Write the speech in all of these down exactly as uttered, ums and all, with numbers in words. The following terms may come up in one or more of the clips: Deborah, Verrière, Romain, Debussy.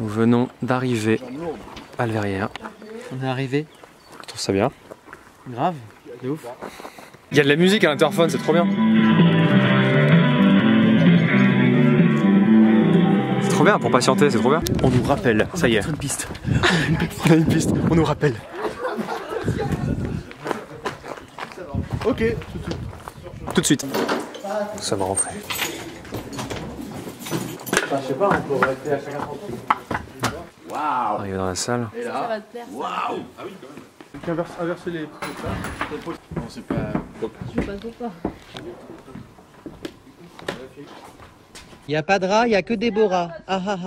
Nous venons d'arriver à la Verrière. On est arrivé. Je trouve ça bien. Grave, c'est ouf. Il y a de la musique à l'interphone, c'est trop bien. C'est trop bien pour patienter, c'est trop bien. On nous rappelle, ça y est. On a une piste. On a une piste, on nous rappelle. Ok, tout de suite. Nous sommes rentrés. Enfin, je sais pas, on peut rester à chacun son truc. Waouh! Arrivé dans la salle. Et là, ça va te plaire. Waouh! Ah oui, quand même. Donc, inverser les. Non, c'est pas. Je sais pas trop pas. Il n'y a pas de rat, il n'y a que Deborah. Ah, ah, ah.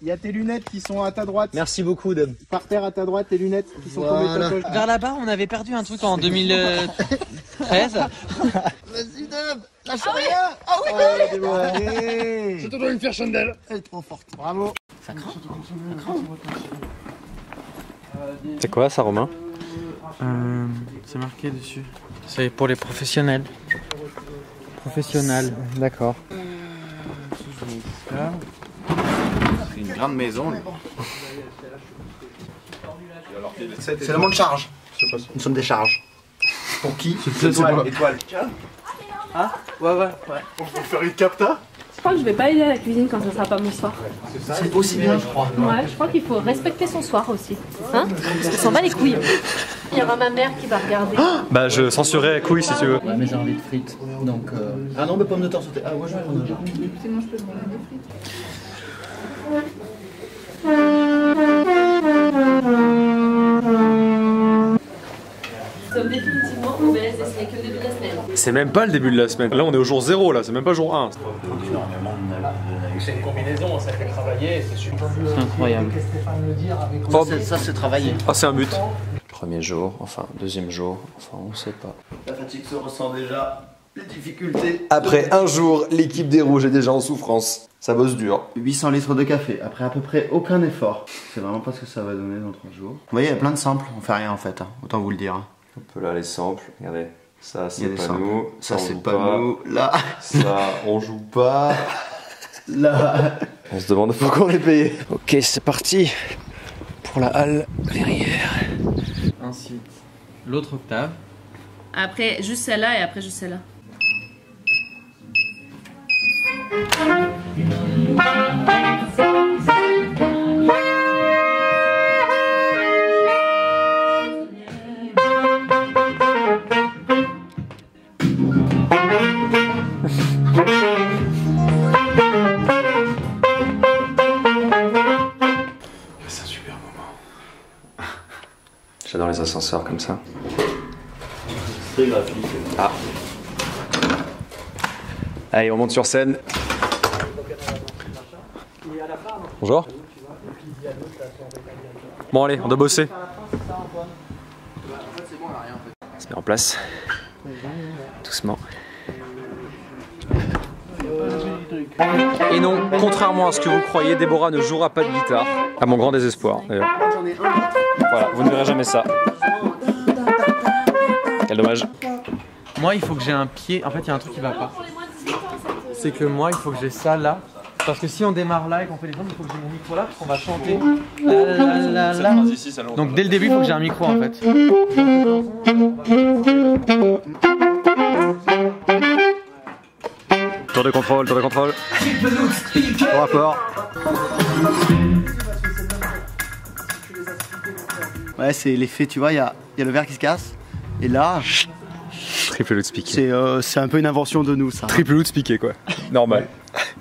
Il y, y a tes lunettes qui sont à ta droite. Merci beaucoup, Deb. Par terre à ta droite, tes lunettes qui sont voilà. tombées. Vers là-bas, on avait perdu un truc en deux mille treize. Vas-y, Deb. Lâche ah rien. Ah oui, oh, Deborah. C'est toujours une fière chandelle. Elle est trop forte. Bravo. Ça craint. C'est quoi ça, Romain? euh, C'est marqué dessus. C'est pour les professionnels. Professionnels, d'accord. C'est une grande maison. C'est le mot de charge. Nous sommes des charges. Pour qui? Étoile, étoile. Ah ouais, ouais, ouais. On peut faire une capta. Je crois que je vais pas aider à la cuisine quand ça sera pas mon soir. C'est aussi bien, je crois. Ouais, je crois qu'il faut respecter son soir aussi. Hein? On s'en bat les couilles. Il y aura ma mère qui va regarder. Bah, je censurerai la couille si tu veux. Ouais, mais j'ai envie de frites. Donc, euh... Ah non, mais pommes de terre sautées. Ah, ouais, je vais en manger. C'est bon, je peux te demander des frites. Nous sommes définitivement obèses et ce n'est que le début de la semaine. C'est même pas le début de la semaine. Là, on est au jour zéro, là, c'est même pas jour un. C'est une combinaison, ça fait travailler, c'est super. C'est incroyable. Oh, ça, c'est travailler. Ah, c'est un but. Premier jour, enfin deuxième jour, enfin on sait pas. La fatigue se ressent déjà, les difficultés. Après un jour, l'équipe des Rouges est déjà en souffrance. Ça bosse dur. huit cents litres de café, après à peu près aucun effort. C'est vraiment pas ce que ça va donner dans trois jours. Vous voyez, il y a plein de samples, on fait rien en fait, hein. Autant vous le dire. Hein. Un peu là les samples, regardez. Ça c'est pas samples. nous, ça, ça c'est pas, pas nous, là. Ça on joue pas, là. On se demande pourquoi on est payé. Ok, c'est parti pour la halle Verrière. Ensuite, l'autre octave. Après, juste celle-là et après, juste celle-là. C'est un super moment. J'adore les ascenseurs comme ça. C'est graphique. Ah. Allez, on monte sur scène. Bonjour. Bon allez, on doit bosser. On se met en place. Doucement. Et non, contrairement à ce que vous croyez, Deborah ne jouera pas de guitare. À mon grand désespoir d'ailleurs. Voilà, vous ne verrez jamais ça. Quel dommage. Moi, il faut que j'ai un pied. En fait, il y a un truc qui va pas. C'est que moi, il faut que j'ai ça là. Parce que si on démarre là et qu'on fait les jambes, il faut que j'ai mon micro là parce qu'on va chanter. La, la, la, la, la. Donc dès le début, il faut que j'ai un micro en fait. Tour de contrôle, tour de contrôle. Au rapport. Ouais, c'est l'effet, tu vois, il y a, y a le verre qui se casse. Et là. Triple loot speaker. C'est euh, un peu une invention de nous, ça. Triple loot speaker, quoi. Normal. Ouais.